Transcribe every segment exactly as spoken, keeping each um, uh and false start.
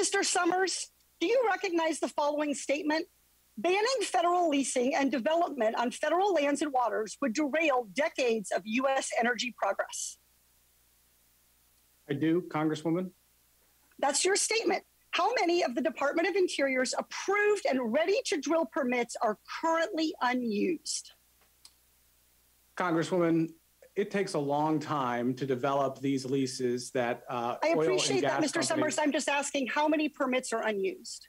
Mister Summers, do you recognize the following statement? Banning federal leasing and development on federal lands and waters would derail decades of U S energy progress. I do, Congresswoman. That's your statement. How many of the Department of Interior's approved and ready-to-drill permits are currently unused? Congresswoman, it takes a long time to develop these leases that uh, I appreciate that, Mister Summers. I'm just asking how many permits are unused?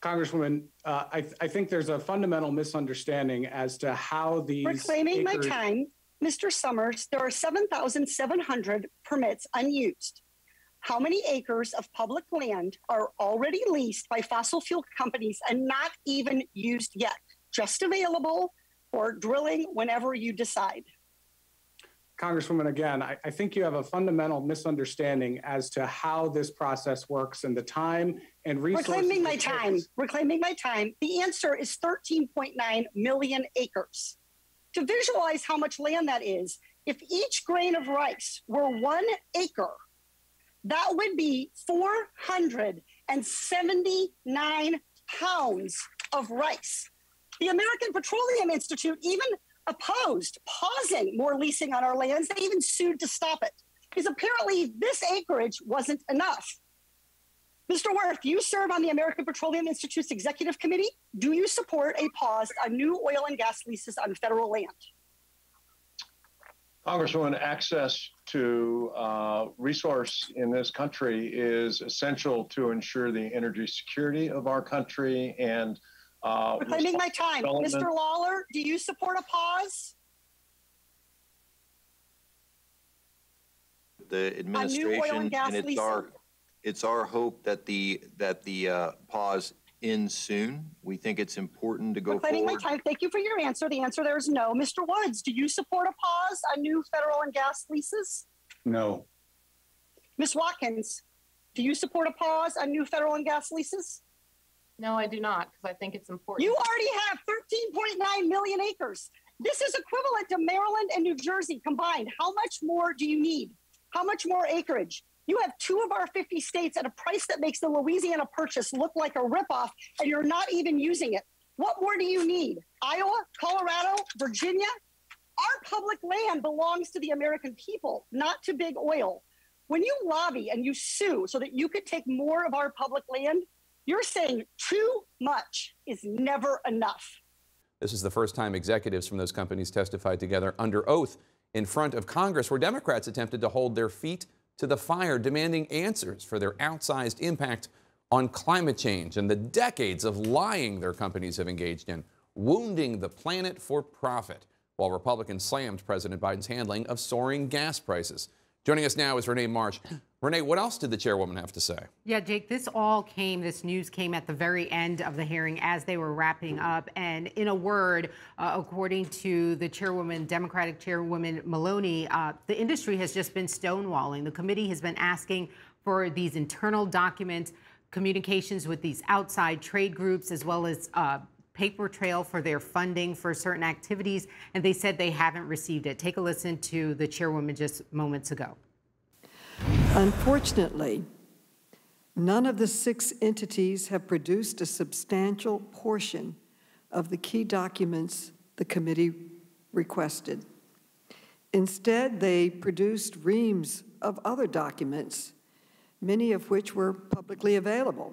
Congresswoman, uh, I, th I think there's a fundamental misunderstanding as to how these Reclaiming my time, Mister Summers, there are seven thousand seven hundred permits unused. How many acres of public land are already leased by fossil fuel companies and not even used yet, just available for drilling whenever you decide? Congresswoman, again, I, I think you have a fundamental misunderstanding as to how this process works and the time and resources. Reclaiming my time, reclaiming my time. The answer is thirteen point nine million acres. To visualize how much land that is, if each grain of rice were one acre, that would be four hundred seventy-nine pounds of rice. The American Petroleum Institute even opposed pausing more leasing on our lands. They even sued to stop it because apparently this acreage wasn't enough. Mister Wirth, you serve on the American Petroleum Institute's executive committee. Do you support a pause on new oil and gas leases on federal land? Congresswoman, access to uh, resource in this country is essential to ensure the energy security of our country and Uh, Reclaiming my time. Mister Lawler, do you support a pause? The administration, and, and it's, our, it's our hope that the, that the uh, pause ends soon. We think it's important to go Reclaiming forward. Reclaiming my time. Thank you for your answer. The answer there is no. Mister Woods, do you support a pause on new federal and gas leases? No. Miz Watkins, do you support a pause on new federal and gas leases? No, I do not, because I think it's important. You already have thirteen point nine million acres. This is equivalent to Maryland and New Jersey combined. How much more do you need? How much more acreage? You have two of our fifty states at a price that makes the Louisiana purchase look like a ripoff, and you're not even using it. What more do you need? Iowa, Colorado, Virginia? Our public land belongs to the American people, not to big oil. When you lobby and you sue so that you could take more of our public land, you're saying too much is never enough. This is the first time executives from those companies testified together under oath in front of Congress, where Democrats attempted to hold their feet to the fire, demanding answers for their outsized impact on climate change and the decades of lying their companies have engaged in, wounding the planet for profit, while Republicans slammed President Biden's handling of soaring gas prices. Joining us now is Renee Marsh. Renee, what else did the chairwoman have to say? Yeah, Jake, this all came, this news came at the very end of the hearing as they were wrapping up. And in a word, uh, according to the chairwoman, Democratic chairwoman Maloney, uh, the industry has just been stonewalling. The committee has been asking for these internal documents, communications with these outside trade groups, as well as uh, paper trail for their funding for certain activities, and they said they haven't received it. Take a listen to the chairwoman just moments ago. Unfortunately, none of the six entities have produced a substantial portion of the key documents the committee requested. Instead, they produced reams of other documents, many of which were publicly available.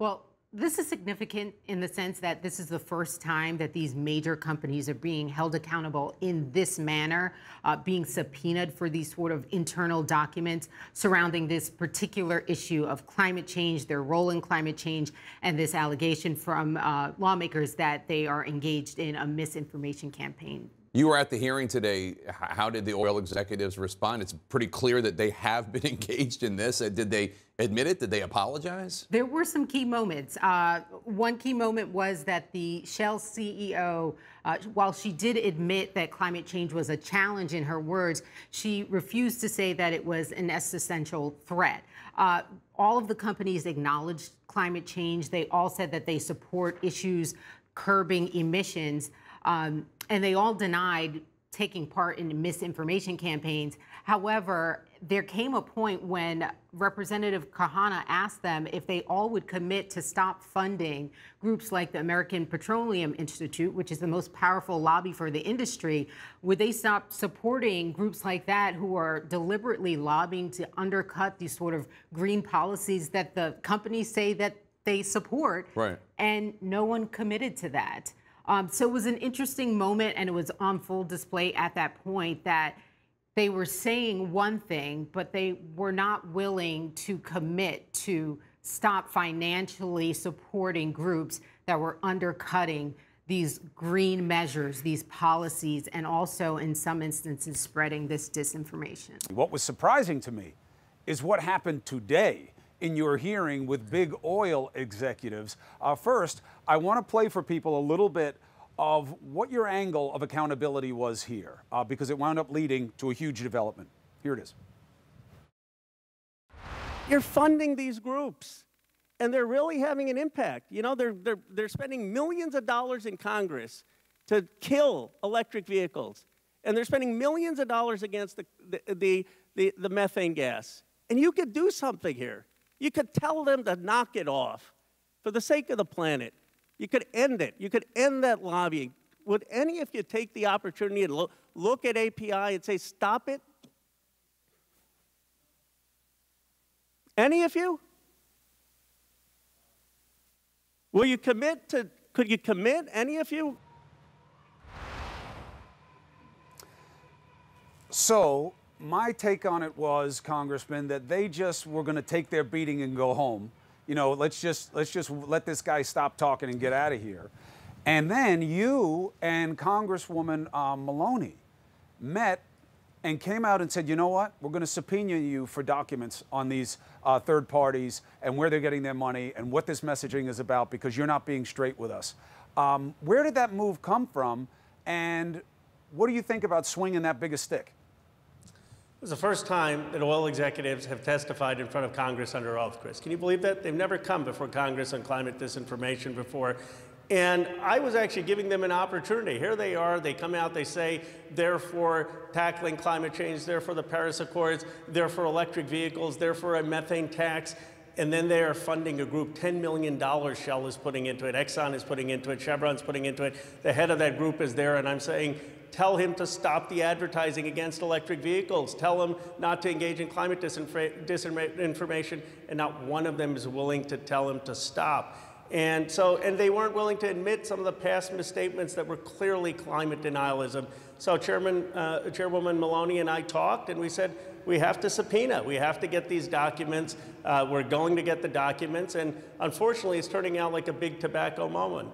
Well, this is significant in the sense that this is the first time that these major companies are being held accountable in this manner, uh, being subpoenaed for these sort of internal documents surrounding this particular issue of climate change, their role in climate change, and this allegation from uh, lawmakers that they are engaged in a misinformation campaign. You were at the hearing today. How did the oil executives respond? It's pretty clear that they have been engaged in this. Did they admit it? Did they apologize? There were some key moments. Uh, one key moment was that the Shell C E O, uh, while she did admit that climate change was a challenge in her words, she refused to say that it was an existential threat. Uh, all of the companies acknowledged climate change. They all said that they support issues curbing emissions. Um, and they all denied taking part in misinformation campaigns. However, there came a point when Representative Khanna asked them if they all would commit to stop funding groups like the American Petroleum Institute, which is the most powerful lobby for the industry. Would they stop supporting groups like that who are deliberately lobbying to undercut these sort of green policies that the companies say that they support? Right. And no one committed to that. Um, so it was an interesting moment, and it was on full display at that point that they were saying one thing, but they were not willing to commit to stop financially supporting groups that were undercutting these green measures, these policies, and also in some instances spreading this disinformation. What was surprising to me is what happened today in your hearing with big oil executives. Uh, first, I want to play for people a little bit of what your angle of accountability was here, uh, because it wound up leading to a huge development. Here it is. You're funding these groups, and they're really having an impact. You know, they're, they're, they're spending millions of dollars in Congress to kill electric vehicles, and they're spending millions of dollars against the, the, the, the, the methane gas. And you could do something here. You could tell them to knock it off for the sake of the planet. You could end it. You could end that lobbying. Would any of you take the opportunity and lo look at A P I and say, stop it? Any of you? Will you commit to, could you commit, any of you? So my take on it was, Congressman, that they just were going to take their beating and go home. You know, let's just let's just let this guy stop talking and get out of here. And then you and Congresswoman uh, Maloney met and came out and said, you know what, we're going to subpoena you for documents on these uh, third parties and where they're getting their money and what this messaging is about, because you're not being straight with us. Um, where did that move come from? And what do you think about swinging that big a stick? It was the first time that oil executives have testified in front of Congress under oath, Chris. Can you believe that? They've never come before Congress on climate disinformation before. And I was actually giving them an opportunity. Here they are, they come out, they say, therefore tackling climate change, therefore the Paris Accords, therefore electric vehicles, therefore a methane tax. And then they are funding a group, ten million dollars Shell is putting into it, Exxon is putting into it, Chevron's putting into it. The head of that group is there, and I'm saying, tell him to stop the advertising against electric vehicles. Tell him not to engage in climate disinformation, and not one of them is willing to tell him to stop. And so, and they weren't willing to admit some of the past misstatements that were clearly climate denialism. So Chairman, uh, Chairwoman Maloney and I talked, and we said, we have to subpoena. We have to get these documents. Uh, we're going to get the documents. And unfortunately, it's turning out like a big tobacco moment.